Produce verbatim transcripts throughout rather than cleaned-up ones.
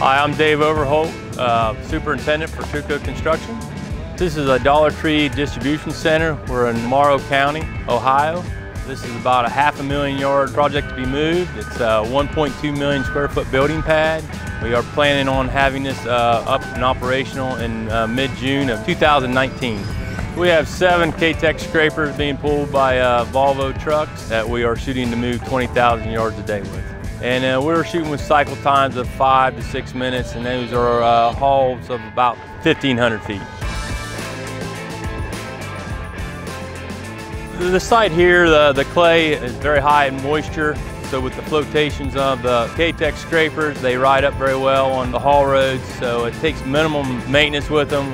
Hi, I'm Dave Overholt, uh, Superintendent for Trucco Construction. This is a Dollar Tree Distribution Center. We're in Morrow County, Ohio. This is about a half a million yard project to be moved. It's a one point two million square foot building pad. We are planning on having this uh, up and operational in uh, mid-June of two thousand nineteen. We have seven K-Tec scrapers being pulled by uh, Volvo trucks that we are shooting to move twenty thousand yards a day with. And uh, we're shooting with cycle times of five to six minutes, and those are uh, hauls of about fifteen hundred feet. The site here, the, the clay is very high in moisture. So with the flotations of the K-Tec scrapers, they ride up very well on the haul roads, so it takes minimum maintenance with them.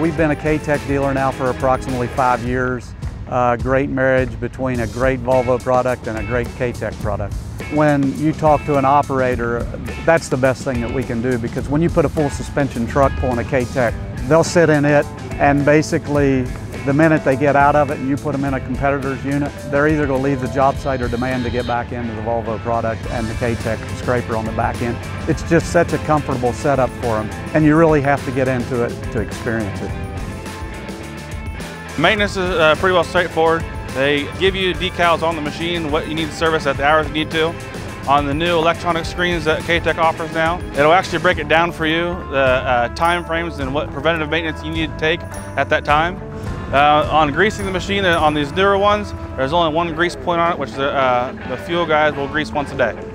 We've been a K-Tec dealer now for approximately five years. Uh, great marriage between a great Volvo product and a great K-Tec product. When you talk to an operator, that's the best thing that we can do, because when you put a full suspension truck pulling a K-Tec, they'll sit in it, and basically the minute they get out of it and you put them in a competitor's unit, they're either going to leave the job site or demand to get back into the Volvo product and the K-Tec scraper on the back end. It's just such a comfortable setup for them, and you really have to get into it to experience it. Maintenance is uh, pretty well straightforward. They give you decals on the machine, what you need to service at the hours you need to. On the new electronic screens that K-Tec offers now, it'll actually break it down for you, the uh, time frames and what preventative maintenance you need to take at that time. Uh, on greasing the machine, on these newer ones, there's only one grease point on it, which the, uh, the fuel guys will grease once a day.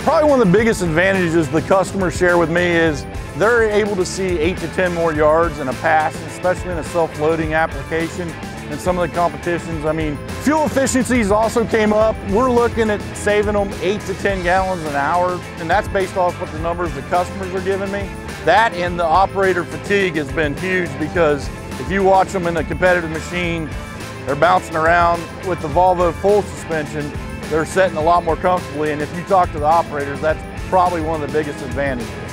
Probably one of the biggest advantages the customers share with me is they're able to see eight to ten more yards in a pass, especially in a self-loading application and some of the competitions. I mean, fuel efficiencies also came up. We're looking at saving them eight to ten gallons an hour, and that's based off what the numbers the customers are giving me. That and the operator fatigue has been huge, because if you watch them in a competitive machine, they're bouncing around. With the Volvo full suspension, they're sitting a lot more comfortably, and if you talk to the operators, that's probably one of the biggest advantages.